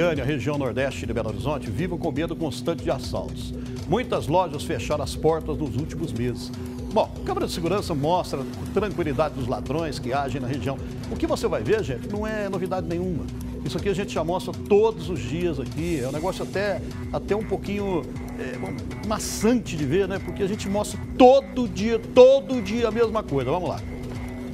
Goiânia, região nordeste de Belo Horizonte, vive com medo constante de assaltos. Muitas lojas fecharam as portas nos últimos meses. Bom, a câmera de segurança mostra a tranquilidade dos ladrões que agem na região. O que você vai ver, gente, não é novidade nenhuma. Isso aqui a gente já mostra todos os dias aqui. É um negócio até um pouquinho maçante de ver, né? Porque a gente mostra todo dia a mesma coisa. Vamos lá.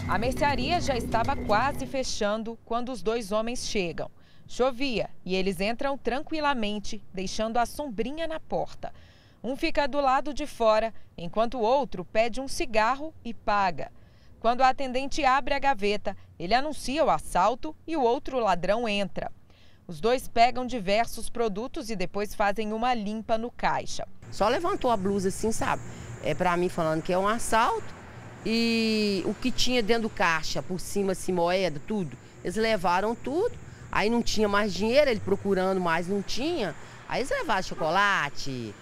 A mercearia já estava quase fechando quando os dois homens chegam. Chovia e eles entram tranquilamente, deixando a sombrinha na porta. Um fica do lado de fora, enquanto o outro pede um cigarro e paga. Quando a atendente abre a gaveta, ele anuncia o assalto e o outro ladrão entra. Os dois pegam diversos produtos e depois fazem uma limpa no caixa. Só levantou a blusa assim, sabe? É pra mim falando que é um assalto e o que tinha dentro do caixa, por cima assim, moeda, tudo. Eles levaram tudo. Aí não tinha mais dinheiro, ele procurando mais, não tinha. Aí eles levaram chocolate,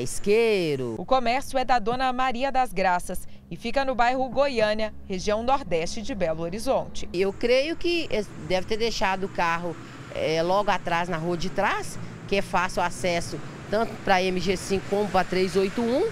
isqueiro. O comércio é da dona Maria das Graças e fica no bairro Goiânia, região nordeste de Belo Horizonte. Eu creio que deve ter deixado o carro logo atrás, na rua de trás, que é fácil o acesso tanto para a MG5 como para a 381.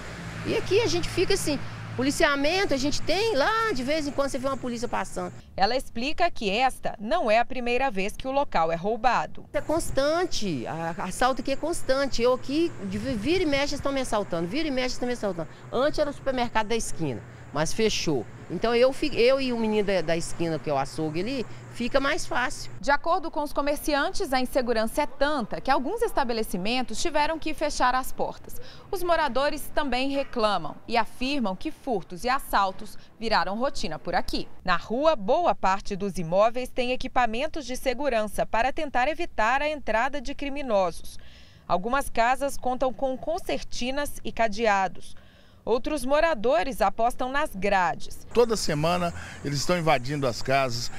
E aqui a gente fica assim... Policiamento a gente tem lá, de vez em quando você vê uma polícia passando. Ela explica que esta não é a primeira vez que o local é roubado. É constante, assalto aqui é constante. Eu aqui, vira e mexe, estão me assaltando, vira e mexe, estão me assaltando. Antes era o supermercado da esquina, mas fechou. Então eu e o menino da esquina, que é o açougue ali, fica mais fácil. De acordo com os comerciantes, a insegurança é tanta que alguns estabelecimentos tiveram que fechar as portas. Os moradores também reclamam e afirmam que furtos e assaltos viraram rotina por aqui. Na rua, boa parte dos imóveis tem equipamentos de segurança para tentar evitar a entrada de criminosos. Algumas casas contam com concertinas e cadeados. Outros moradores apostam nas grades. Toda semana eles estão invadindo as casas,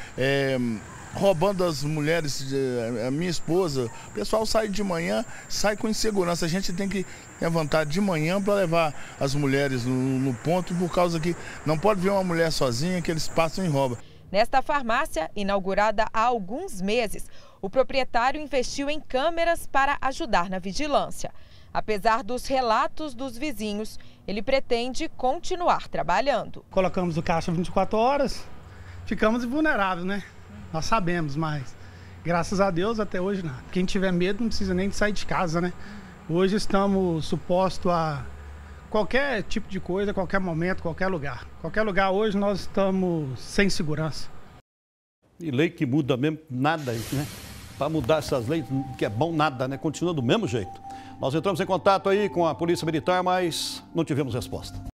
roubando as mulheres, a minha esposa. O pessoal sai de manhã, sai com insegurança. A gente tem que levantar de manhã para levar as mulheres no ponto, por causa que não pode ver uma mulher sozinha que eles passam e roubam. Nesta farmácia, inaugurada há alguns meses, o proprietário investiu em câmeras para ajudar na vigilância. Apesar dos relatos dos vizinhos, ele pretende continuar trabalhando. Colocamos o caixa 24 horas, ficamos vulneráveis, né? Nós sabemos, mas graças a Deus até hoje nada. Quem tiver medo não precisa nem sair de casa, né? Hoje estamos supostos a qualquer tipo de coisa, qualquer momento, qualquer lugar. Qualquer lugar hoje nós estamos sem segurança. E lei que muda mesmo, nada, né? Para mudar essas leis, que é bom nada, né? Continua do mesmo jeito. Nós entramos em contato aí com a Polícia Militar, mas não tivemos resposta.